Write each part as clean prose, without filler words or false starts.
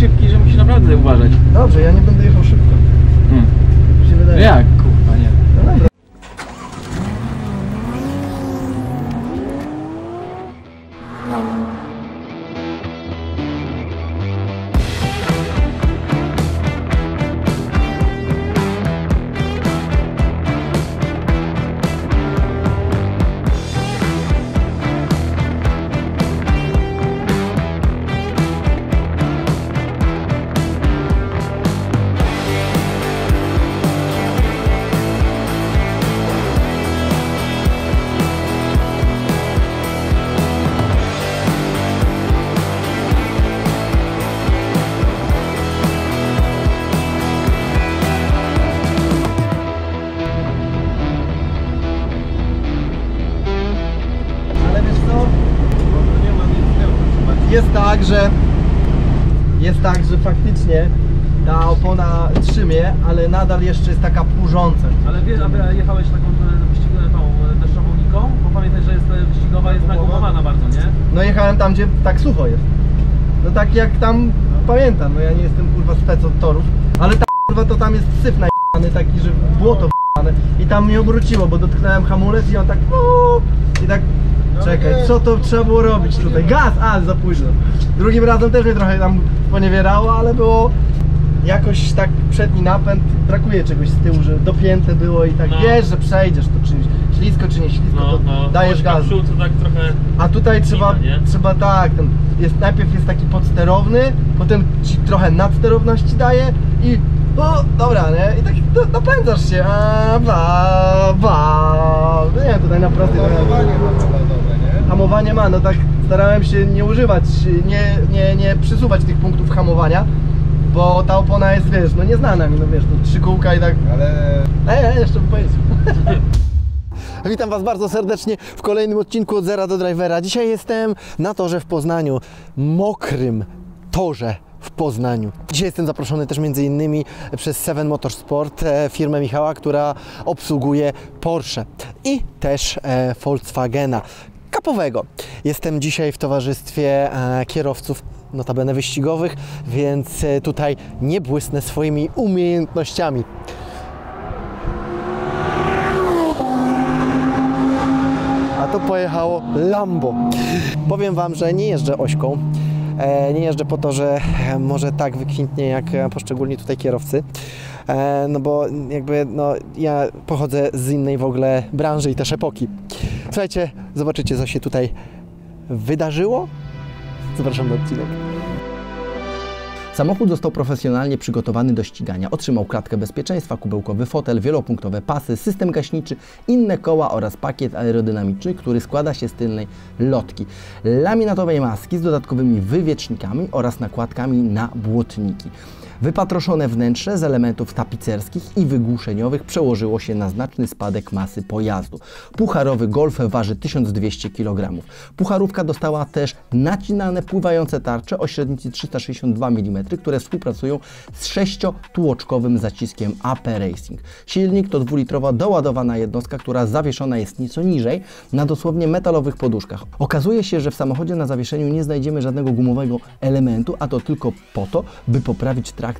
szybki, że musisz naprawdę uważać. Dobrze, ja nie będę jechał szybko. Się wydaje. Jak? Kurwa, nie. No dobra. Jest tak, że faktycznie ta opona trzymie, ale nadal jeszcze jest taka płużąca. Ale wiesz, aby jechałeś taką deszczową niką, bo pamiętaj, że jest wyścigowa, jest nagłomowana bardzo, nie? No jechałem tam, gdzie tak sucho jest. No tak jak tam, no. Pamiętam, no ja nie jestem kurwa spec od torów, ale ta kurwa to tam jest syf najebany taki, że błoto wjebane i tam mnie obróciło, bo dotknąłem hamulec i on tak i tak. Czekaj, co to trzeba było robić tutaj? Gaz! A, za późno. Drugim razem też mnie trochę tam poniewierało, ale było jakoś tak przedni napęd, brakuje czegoś z tyłu, że dopięte było i tak, no. Wiesz, że przejdziesz to czymś, ślisko czy nie ślisko, no, to no. Dajesz gaz. Tak trochę. A tutaj trzeba tak, ten jest, najpierw jest taki podsterowny, potem ci trochę nadsterowności daje i dobra, nie? I tak napędzasz się, no nie, tutaj na prostej. Hamowanie ma, no tak starałem się nie używać, nie przysuwać tych punktów hamowania, bo ta opona jest, wiesz, no nieznana mi, no wiesz, to 3 kółka i tak, ale jeszcze bym pojeździł. Witam Was bardzo serdecznie w kolejnym odcinku od Zera do Drivera. Dzisiaj jestem na torze w Poznaniu, mokrym torze w Poznaniu. Dzisiaj jestem zaproszony też m.in. przez Seven Motorsport, firmę Michała, która obsługuje Porsche i też Volkswagena. Kapowego. Jestem dzisiaj w towarzystwie kierowców, notabene wyścigowych, więc tutaj nie błysnę swoimi umiejętnościami. A to pojechało Lambo. Powiem Wam, że nie jeżdżę ośką. Nie jeżdżę po to, że może tak wykwintnie jak poszczególni tutaj kierowcy, no bo jakby no, ja pochodzę z innej w ogóle branży i też epoki. Słuchajcie, zobaczycie, co się tutaj wydarzyło. Zapraszam na odcinek. Samochód został profesjonalnie przygotowany do ścigania. Otrzymał klatkę bezpieczeństwa, kubełkowy fotel, wielopunktowe pasy, system gaśniczy, inne koła oraz pakiet aerodynamiczny, który składa się z tylnej lotki, laminatowej maski z dodatkowymi wywiecznikami oraz nakładkami na błotniki. Wypatroszone wnętrze z elementów tapicerskich i wygłuszeniowych przełożyło się na znaczny spadek masy pojazdu. Pucharowy Golf waży 1200 kg. Pucharówka dostała też nacinane, pływające tarcze o średnicy 362 mm, które współpracują z 6-tłoczkowym zaciskiem AP Racing. Silnik to 2-litrowa doładowana jednostka, która zawieszona jest nieco niżej, na dosłownie metalowych poduszkach. Okazuje się, że w samochodzie na zawieszeniu nie znajdziemy żadnego gumowego elementu, a to tylko po to, by poprawić trakcję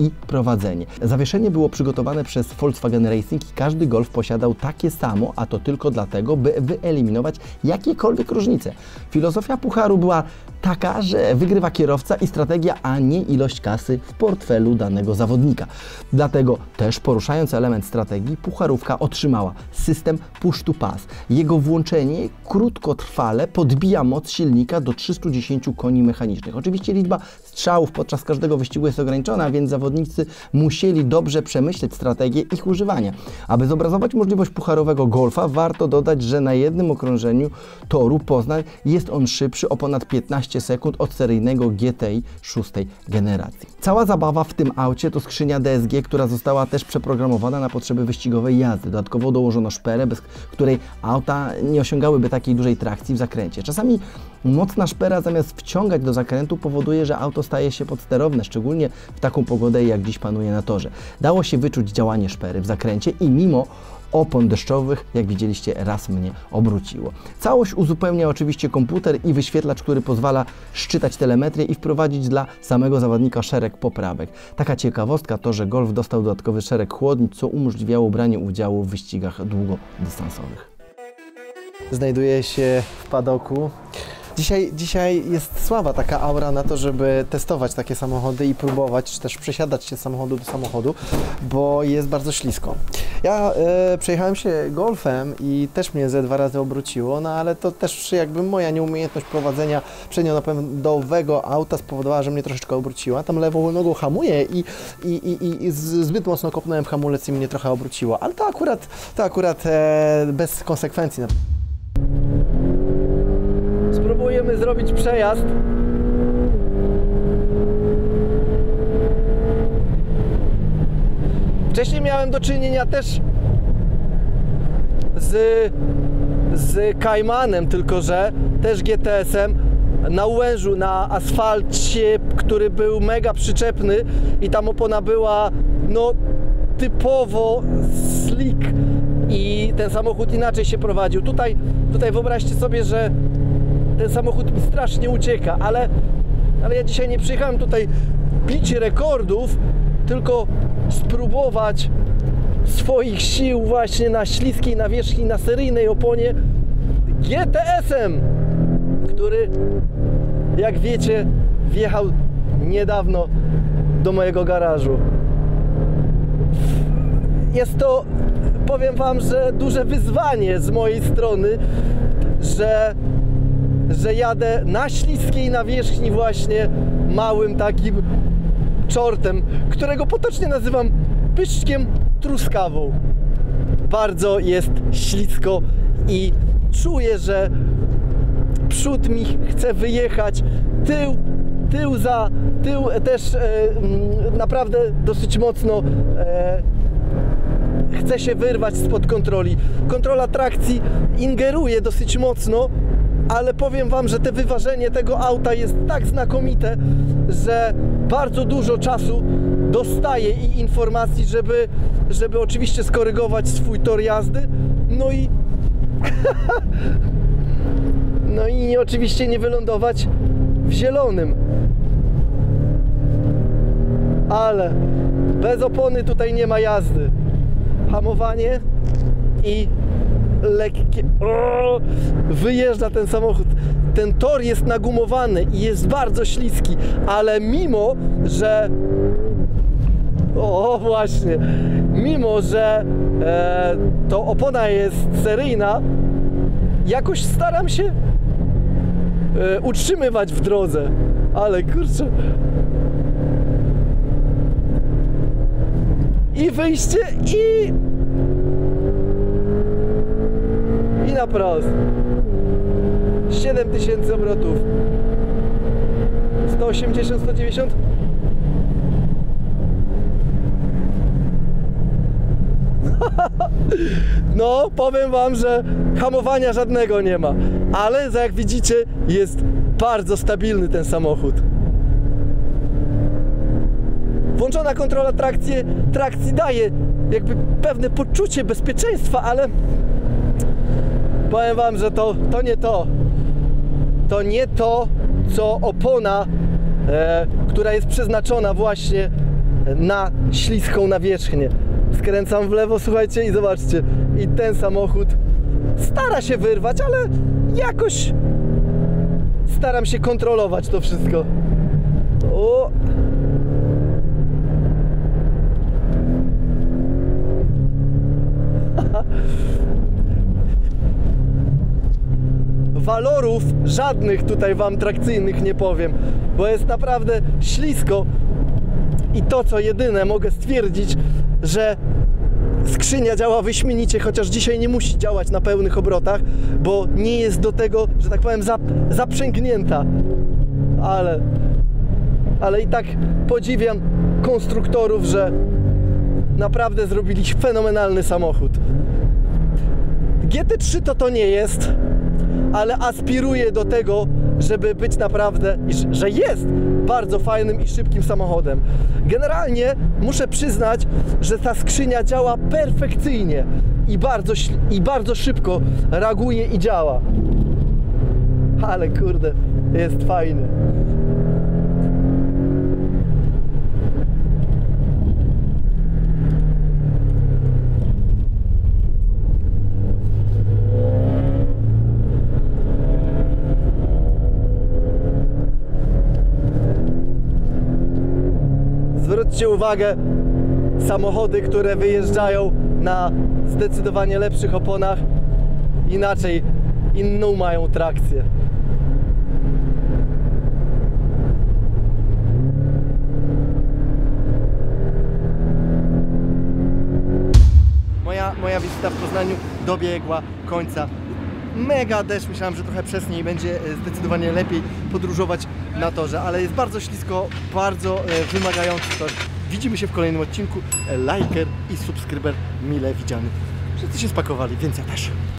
i prowadzenie. Zawieszenie było przygotowane przez Volkswagen Racing i każdy Golf posiadał takie samo, a to tylko dlatego, by wyeliminować jakiekolwiek różnice. Filozofia pucharu była taka, że wygrywa kierowca i strategia, a nie ilość kasy w portfelu danego zawodnika. Dlatego też poruszając element strategii, pucharówka otrzymała system push to pass. Jego włączenie krótkotrwale podbija moc silnika do 310 koni mechanicznych. Oczywiście liczba strzałów podczas każdego wyścigu jest ograniczona, więc zawodnicy musieli dobrze przemyśleć strategię ich używania. Aby zobrazować możliwość pucharowego Golfa, warto dodać, że na jednym okrążeniu toru Poznań jest on szybszy o ponad 15 sekund od seryjnego GTI 6 generacji. Cała zabawa w tym aucie to skrzynia DSG, która została też przeprogramowana na potrzeby wyścigowej jazdy. Dodatkowo dołożono szperę, bez której auta nie osiągałyby takiej dużej trakcji w zakręcie. Czasami Mocna szpera zamiast wciągać do zakrętu powoduje, że auto staje się podsterowne, szczególnie w taką pogodę jak dziś panuje na torze. Dało się wyczuć działanie szpery w zakręcie i mimo opon deszczowych, jak widzieliście, raz mnie obróciło. Całość uzupełnia oczywiście komputer i wyświetlacz, który pozwala szczytać telemetrię i wprowadzić dla samego zawodnika szereg poprawek. Taka ciekawostka to, że Golf dostał dodatkowy szereg chłodni, co umożliwiało branie udziału w wyścigach długodystansowych. Znajduję się w padoku. Dzisiaj jest słaba taka aura na to, żeby testować takie samochody i próbować, czy też przesiadać się z samochodu do samochodu, bo jest bardzo ślisko. Ja przejechałem się Golfem i też mnie ze dwa razy obróciło, no ale to też jakby moja nieumiejętność prowadzenia przednionapędowego auta spowodowała, że mnie troszeczkę obróciła. Tam lewą nogą hamuję i zbyt mocno kopnąłem w hamulec i mnie trochę obróciło, ale to akurat bez konsekwencji. Spróbujemy zrobić przejazd. Wcześniej miałem do czynienia też z Caymanem, tylko że też GTS-em na Ułężu, na asfalcie, który był mega przyczepny i tam opona była no typowo slick i ten samochód inaczej się prowadził. Tutaj wyobraźcie sobie, że ten samochód mi strasznie ucieka, ale ja dzisiaj nie przyjechałem tutaj bić rekordów, tylko spróbować swoich sił właśnie na śliskiej nawierzchni, na seryjnej oponie GTS-em, który, jak wiecie, wjechał niedawno do mojego garażu. Jest to, powiem wam, że duże wyzwanie z mojej strony, że jadę na śliskiej nawierzchni właśnie małym takim czortem, którego potocznie nazywam pyszczkiem truskawą. Bardzo jest ślisko i czuję, że przód mi chce wyjechać, tył też naprawdę dosyć mocno chce się wyrwać spod kontroli. Kontrola trakcji ingeruje dosyć mocno, ale powiem wam, że to wyważenie tego auta jest tak znakomite, że bardzo dużo czasu dostaję i informacji, żeby oczywiście skorygować swój tor jazdy, no i oczywiście nie wylądować w zielonym. Ale bez opony tutaj nie ma jazdy. Hamowanie i lekkie. Wyjeżdża ten samochód. Ten tor jest nagumowany i jest bardzo śliski, ale mimo, że to opona jest seryjna, jakoś staram się utrzymywać w drodze, ale kurczę. I wyjście i na prost. 7000 obrotów. 180, 190. No, powiem wam, że hamowania żadnego nie ma, ale jak widzicie, jest bardzo stabilny ten samochód. Włączona kontrola trakcji daje jakby pewne poczucie bezpieczeństwa, ale powiem wam, że to nie to, co opona, która jest przeznaczona właśnie na śliską nawierzchnię. Skręcam w lewo, słuchajcie, i zobaczcie. I ten samochód stara się wyrwać, ale jakoś staram się kontrolować to wszystko. O. Walorów żadnych tutaj wam trakcyjnych nie powiem, bo jest naprawdę ślisko i to, co jedyne mogę stwierdzić, że skrzynia działa wyśmienicie, chociaż dzisiaj nie musi działać na pełnych obrotach, bo nie jest do tego, że tak powiem, zaprzęgnięta, ale i tak podziwiam konstruktorów, że naprawdę zrobili fenomenalny samochód. GT3 to nie jest, ale aspiruje do tego, żeby być naprawdę, że jest bardzo fajnym i szybkim samochodem. Generalnie muszę przyznać, że ta skrzynia działa perfekcyjnie i bardzo szybko reaguje i działa. Ale kurde, jest fajny. Zwróćcie uwagę, samochody, które wyjeżdżają na zdecydowanie lepszych oponach, inaczej, inną mają trakcję. Moja wizyta w Poznaniu dobiegła końca. Mega deszcz, myślałem, że trochę przesniej będzie zdecydowanie lepiej podróżować na torze, ale jest bardzo ślisko, bardzo wymagający tor. Widzimy się w kolejnym odcinku. Lajker i subskryber mile widziany. Wszyscy się spakowali, więc ja też.